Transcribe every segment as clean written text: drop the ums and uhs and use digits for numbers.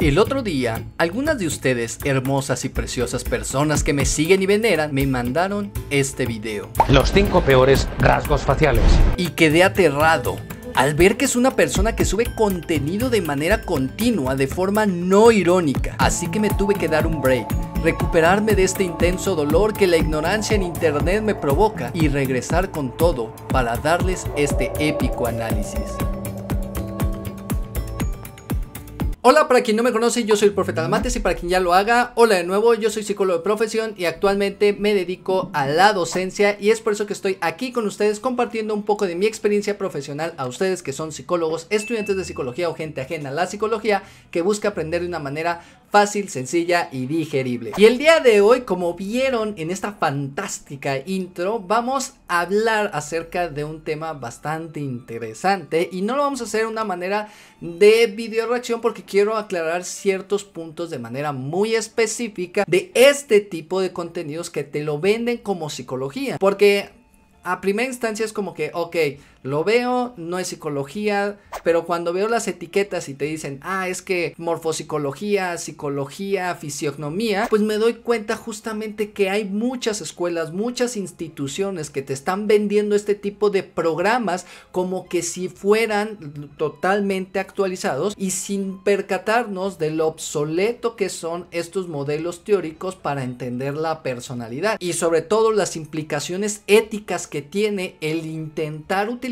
El otro día, algunas de ustedes, hermosas y preciosas personas que me siguen y veneran, me mandaron este video. Los 5 peores rasgos faciales. Y quedé aterrado al ver que es una persona que sube contenido de manera continua, de forma no irónica. Así que me tuve que dar un break, recuperarme de este intenso dolor que la ignorancia en internet me provoca y regresar con todo para darles este épico análisis. Hola, para quien no me conoce, yo soy el Profe Talamantes y para quien ya lo haga, hola de nuevo, yo soy psicólogo de profesión y actualmente me dedico a la docencia y es por eso que estoy aquí con ustedes compartiendo un poco de mi experiencia profesional a ustedes que son psicólogos, estudiantes de psicología o gente ajena a la psicología que busca aprender de una manera fácil, sencilla y digerible. Y el día de hoy, como vieron en esta fantástica intro, vamos a hablar acerca de un tema bastante interesante y no lo vamos a hacer de una manera de video reacción porque quiero aclarar ciertos puntos de manera muy específica de este tipo de contenidos que te lo venden como psicología. Porque a primera instancia es como que, ok, lo veo, no es psicología, pero cuando veo las etiquetas y te dicen, ah, es que morfopsicología, psicología, fisiognomía, pues me doy cuenta justamente que hay muchas escuelas, muchas instituciones que te están vendiendo este tipo de programas como que si fueran totalmente actualizados y sin percatarnos de lo obsoleto que son estos modelos teóricos para entender la personalidad y sobre todo las implicaciones éticas que tiene el intentar utilizarlas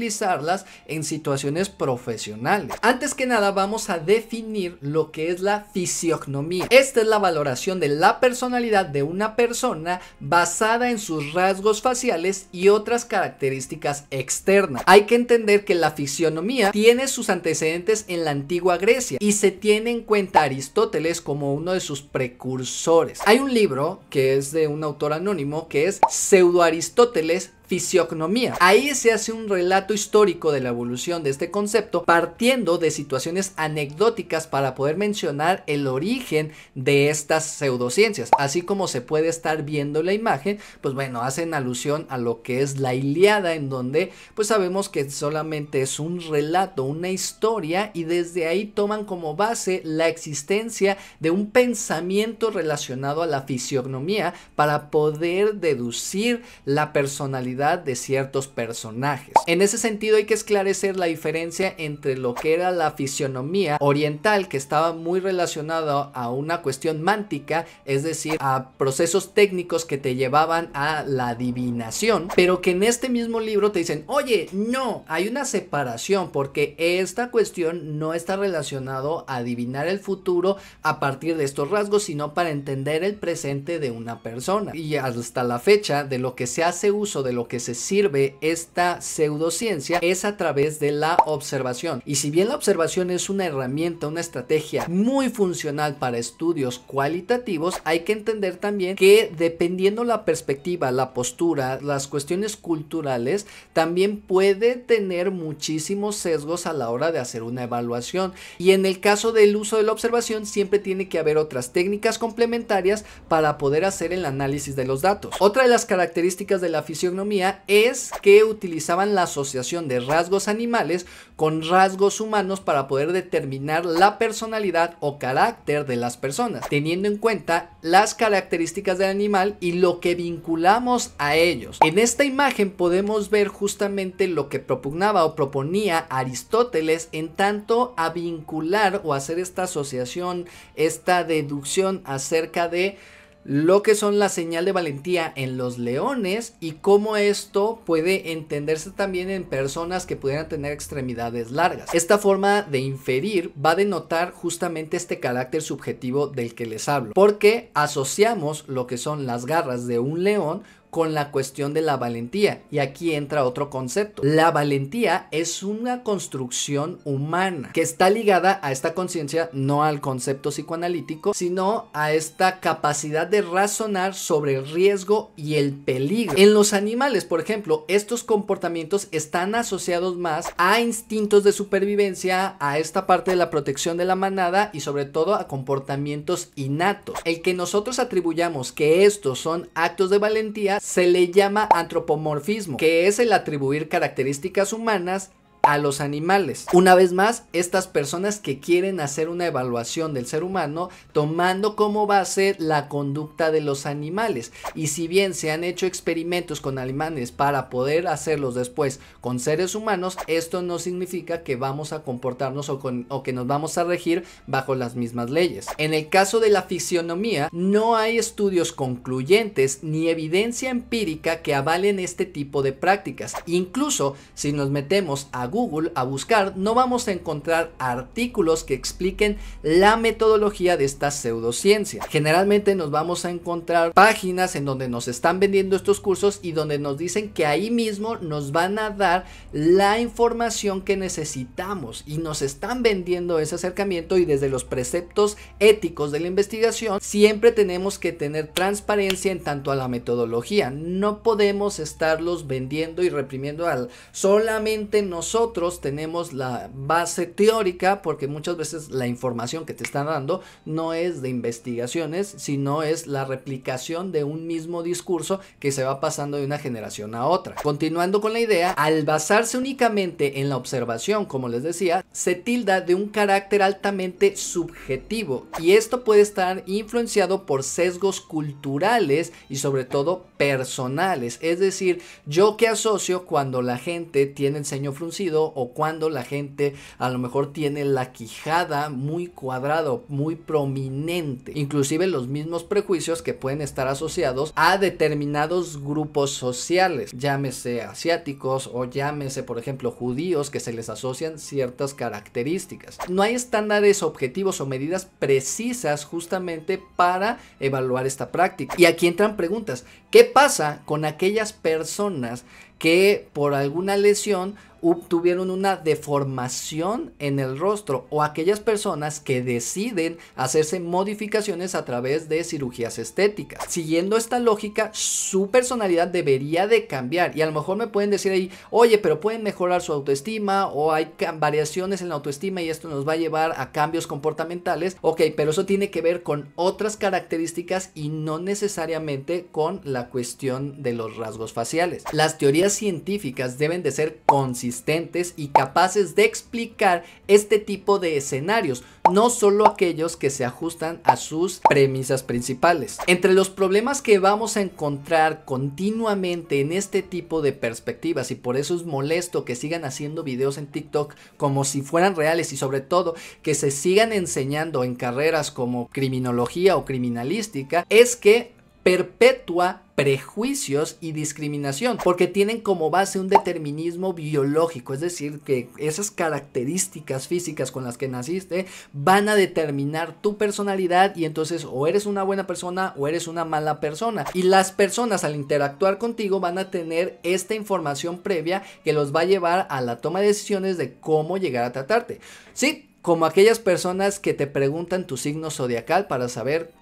en situaciones profesionales. Antes que nada vamos a definir lo que es la fisiognomía. Esta es la valoración de la personalidad de una persona basada en sus rasgos faciales y otras características externas. Hay que entender que la fisionomía tiene sus antecedentes en la antigua Grecia y se tiene en cuenta a Aristóteles como uno de sus precursores. Hay un libro que es de un autor anónimo que es Pseudo-Aristóteles, Fisiognomía. Ahí se hace un relato histórico de la evolución de este concepto partiendo de situaciones anecdóticas para poder mencionar el origen de estas pseudociencias. Así como se puede estar viendo la imagen, pues bueno, hacen alusión a lo que es la Ilíada, en donde pues sabemos que solamente es un relato, una historia, y desde ahí toman como base la existencia de un pensamiento relacionado a la fisiognomía para poder deducir la personalidad de ciertos personajes. En ese sentido hay que esclarecer la diferencia entre lo que era la fisionomía oriental, que estaba muy relacionada a una cuestión mántica, es decir, a procesos técnicos que te llevaban a la adivinación, pero que en este mismo libro te dicen, oye, no, hay una separación porque esta cuestión no está relacionado a adivinar el futuro a partir de estos rasgos, sino para entender el presente de una persona. Y hasta la fecha, de lo que se hace uso, de lo que se sirve esta pseudociencia, es a través de la observación. Y si bien la observación es una herramienta, una estrategia muy funcional para estudios cualitativos, hay que entender también que dependiendo la perspectiva, la postura, las cuestiones culturales, también puede tener muchísimos sesgos a la hora de hacer una evaluación. Y en el caso del uso de la observación, siempre tiene que haber otras técnicas complementarias para poder hacer el análisis de los datos. Otra de las características de la fisionomía es que utilizaban la asociación de rasgos animales con rasgos humanos para poder determinar la personalidad o carácter de las personas, teniendo en cuenta las características del animal y lo que vinculamos a ellos. En esta imagen podemos ver justamente lo que propugnaba o proponía Aristóteles en tanto a vincular o hacer esta asociación, esta deducción acerca de lo que son la señal de valentía en los leones y cómo esto puede entenderse también en personas que pudieran tener extremidades largas. Esta forma de inferir va a denotar justamente este carácter subjetivo del que les hablo, porque asociamos lo que son las garras de un león con la cuestión de la valentía. Y aquí entra otro concepto. La valentía es una construcción humana que está ligada a esta conciencia, no al concepto psicoanalítico, sino a esta capacidad de razonar sobre el riesgo y el peligro. En los animales, por ejemplo, estos comportamientos están asociados más a instintos de supervivencia, a esta parte de la protección de la manada y sobre todo a comportamientos innatos. El que nosotros atribuyamos que estos son actos de valentía se le llama antropomorfismo, que es el atribuir características humanas a los animales. Una vez más, estas personas que quieren hacer una evaluación del ser humano tomando como base la conducta de los animales, y si bien se han hecho experimentos con animales para poder hacerlos después con seres humanos, esto no significa que vamos a comportarnos o que nos vamos a regir bajo las mismas leyes. En el caso de la fisionomía, no hay estudios concluyentes ni evidencia empírica que avalen este tipo de prácticas. Incluso si nos metemos a Google a buscar, no vamos a encontrar artículos que expliquen la metodología de esta pseudociencia. Generalmente nos vamos a encontrar páginas en donde nos están vendiendo estos cursos y donde nos dicen que ahí mismo nos van a dar la información que necesitamos, y nos están vendiendo ese acercamiento. Y desde los preceptos éticos de la investigación siempre tenemos que tener transparencia en tanto a la metodología. No podemos estarlos vendiendo y reprimiendo al solamente nosotros tenemos la base teórica, porque muchas veces la información que te están dando no es de investigaciones, sino es la replicación de un mismo discurso que se va pasando de una generación a otra. Continuando con la idea, al basarse únicamente en la observación, como les decía, se tilda de un carácter altamente subjetivo, y esto puede estar influenciado por sesgos culturales y sobre todo personales. Es decir, yo que asocio cuando la gente tiene el ceño fruncido, o cuando la gente a lo mejor tiene la quijada muy cuadrada, muy prominente. Inclusive los mismos prejuicios que pueden estar asociados a determinados grupos sociales, llámese asiáticos o llámese por ejemplo judíos, que se les asocian ciertas características. No hay estándares objetivos o medidas precisas justamente para evaluar esta práctica. Y aquí entran preguntas. ¿Qué pasa con aquellas personas que por alguna lesión obtuvieron una deformación en el rostro, o aquellas personas que deciden hacerse modificaciones a través de cirugías estéticas? Siguiendo esta lógica, su personalidad debería de cambiar, y a lo mejor me pueden decir ahí, oye, pero pueden mejorar su autoestima, o hay variaciones en la autoestima y esto nos va a llevar a cambios comportamentales. Ok, pero eso tiene que ver con otras características y no necesariamente con la cuestión de los rasgos faciales. Las teorías científicas deben de ser consistentes y capaces de explicar este tipo de escenarios, no solo aquellos que se ajustan a sus premisas principales. Entre los problemas que vamos a encontrar continuamente en este tipo de perspectivas, y por eso es molesto que sigan haciendo videos en TikTok como si fueran reales, y sobre todo que se sigan enseñando en carreras como criminología o criminalística, es que perpetúa prejuicios y discriminación, porque tienen como base un determinismo biológico. Es decir, que esas características físicas con las que naciste van a determinar tu personalidad, y entonces o eres una buena persona o eres una mala persona, y las personas al interactuar contigo van a tener esta información previa que los va a llevar a la toma de decisiones de cómo llegar a tratarte. Sí, como aquellas personas que te preguntan tu signo zodiacal para saber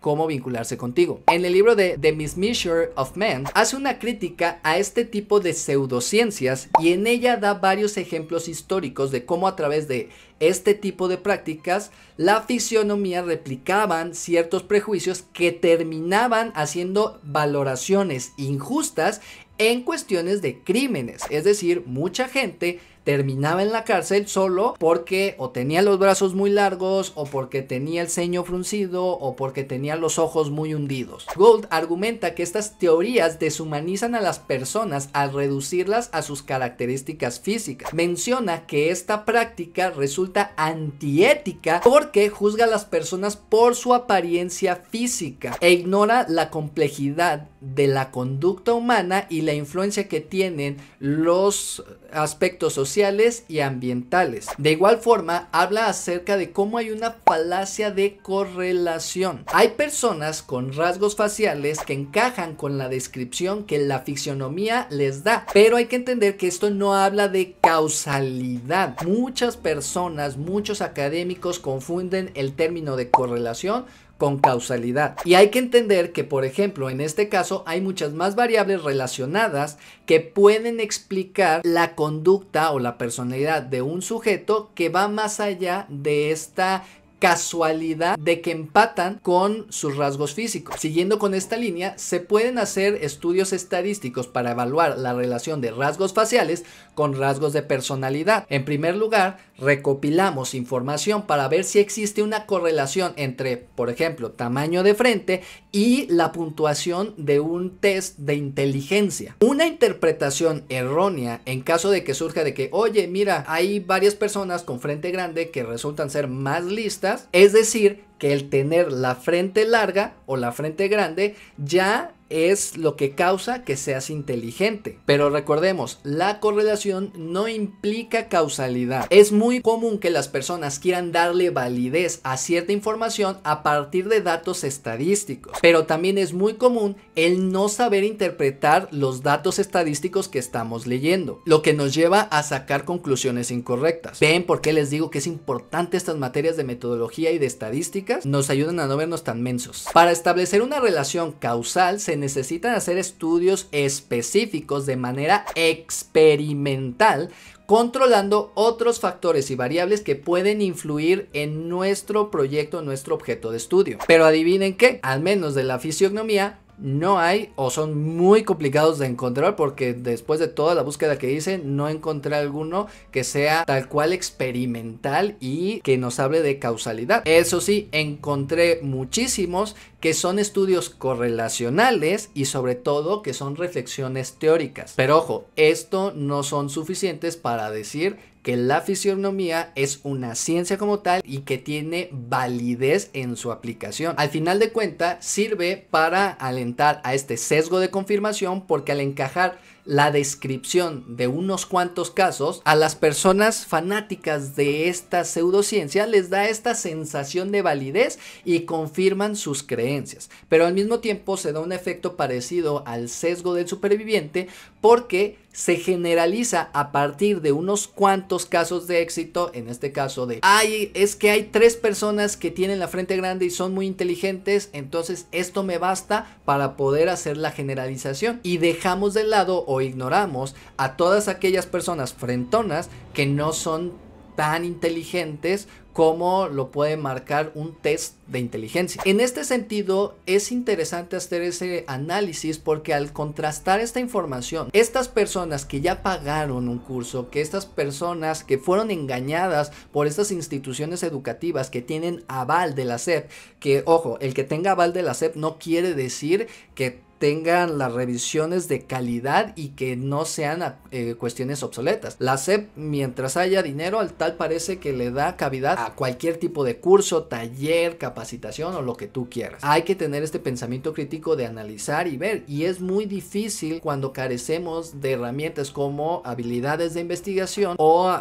cómo vincularse contigo. En el libro de The Mismeasure of Man hace una crítica a este tipo de pseudociencias, y en ella da varios ejemplos históricos de cómo a través de este tipo de prácticas la fisionomía replicaban ciertos prejuicios que terminaban haciendo valoraciones injustas en cuestiones de crímenes. Es decir, mucha gente terminaba en la cárcel solo porque o tenía los brazos muy largos, o porque tenía el ceño fruncido, o porque tenía los ojos muy hundidos. Gould argumenta que estas teorías deshumanizan a las personas al reducirlas a sus características físicas. Menciona que esta práctica resulta antiética porque juzga a las personas por su apariencia física e ignora la complejidad de la conducta humana y la influencia que tienen los aspectos sociales y ambientales. De igual forma, habla acerca de cómo hay una falacia de correlación. Hay personas con rasgos faciales que encajan con la descripción que la fisionomía les da, pero hay que entender que esto no habla de causalidad. Muchas personas, muchos académicos confunden el término de correlación con causalidad, y hay que entender que por ejemplo en este caso hay muchas más variables relacionadas que pueden explicar la conducta o la personalidad de un sujeto, que va más allá de esta casualidad de que empatan con sus rasgos físicos. Siguiendo con esta línea, se pueden hacer estudios estadísticos para evaluar la relación de rasgos faciales con rasgos de personalidad. En primer lugar, recopilamos información para ver si existe una correlación entre, por ejemplo, tamaño de frente y la puntuación de un test de inteligencia. Una interpretación errónea en caso de que surja de que, oye, mira, hay varias personas con frente grande que resultan ser más listas, es decir, que el tener la frente larga o la frente grande ya es lo que causa que seas inteligente. Pero recordemos, la correlación no implica causalidad. Es muy común que las personas quieran darle validez a cierta información a partir de datos estadísticos, pero también es muy común el no saber interpretar los datos estadísticos que estamos leyendo, lo que nos lleva a sacar conclusiones incorrectas. ¿Ven por qué les digo que es importante estas materias de metodología y de estadísticas? Nos ayudan a no vernos tan mensos. Para establecer una relación causal se necesitan hacer estudios específicos de manera experimental, controlando otros factores y variables que pueden influir en nuestro proyecto, nuestro objeto de estudio. Pero adivinen qué, al menos de la fisionomía, no hay o son muy complicados de encontrar, porque después de toda la búsqueda que hice no encontré alguno que sea tal cual experimental y que nos hable de causalidad. Eso sí, encontré muchísimos que son estudios correlacionales y sobre todo que son reflexiones teóricas. Pero ojo, esto no son suficientes para decir que la fisionomía es una ciencia como tal y que tiene validez en su aplicación. Al final de cuentas, sirve para alentar a este sesgo de confirmación, porque al encajar la descripción de unos cuantos casos, a las personas fanáticas de esta pseudociencia les da esta sensación de validez y confirman sus creencias. Pero al mismo tiempo se da un efecto parecido al sesgo del superviviente, porque se generaliza a partir de unos cuantos casos de éxito, en este caso de, ay, es que hay 3 personas que tienen la frente grande y son muy inteligentes, entonces esto me basta para poder hacer la generalización, y dejamos de lado o ignoramos a todas aquellas personas frentonas que no son tan inteligentes como lo puede marcar un test de inteligencia. En este sentido, es interesante hacer ese análisis, porque al contrastar esta información, estas personas que ya pagaron un curso, que estas personas que fueron engañadas por estas instituciones educativas que tienen aval de la SEP, que ojo, el que tenga aval de la SEP no quiere decir que tengan las revisiones de calidad y que no sean cuestiones obsoletas. La SEP, mientras haya dinero, al tal parece que le da cavidad a cualquier tipo de curso, taller, capacitación o lo que tú quieras. Hay que tener este pensamiento crítico de analizar y ver, y es muy difícil cuando carecemos de herramientas como habilidades de investigación o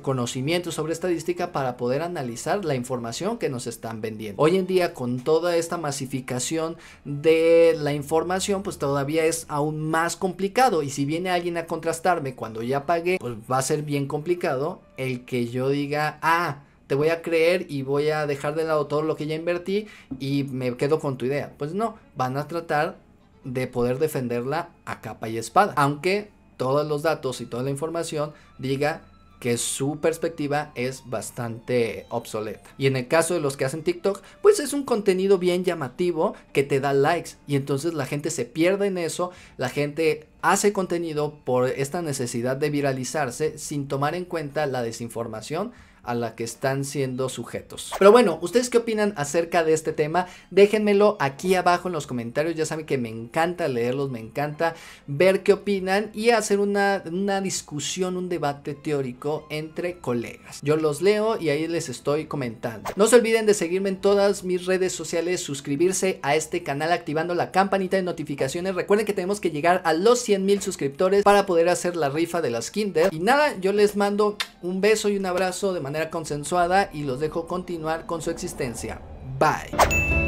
conocimiento sobre estadística para poder analizar la información que nos están vendiendo. Hoy en día, con toda esta masificación de la información, pues todavía es aún más complicado, y si viene alguien a contrastarme cuando ya pagué, pues va a ser bien complicado el que yo diga, ah, te voy a creer y voy a dejar de lado todo lo que ya invertí y me quedo con tu idea. Pues no, van a tratar de poder defenderla a capa y espada, aunque todos los datos y toda la información diga que su perspectiva es bastante obsoleta. Y en el caso de los que hacen TikTok, pues es un contenido bien llamativo que te da likes, y entonces la gente se pierde en eso. La gente hace contenido por esta necesidad de viralizarse sin tomar en cuenta la desinformación a la que están siendo sujetos. Pero bueno, ¿ustedes qué opinan acerca de este tema? Déjenmelo aquí abajo en los comentarios. Ya saben que me encanta leerlos, me encanta ver qué opinan y hacer una discusión, un debate teórico entre colegas. Yo los leo y ahí les estoy comentando. No se olviden de seguirme en todas mis redes sociales, suscribirse a este canal activando la campanita de notificaciones. Recuerden que tenemos que llegar a los 100,000 suscriptores para poder hacer la rifa de las Kinder. Y nada, yo les mando un beso y un abrazo de manera consensuada y los dejo continuar con su existencia. Bye.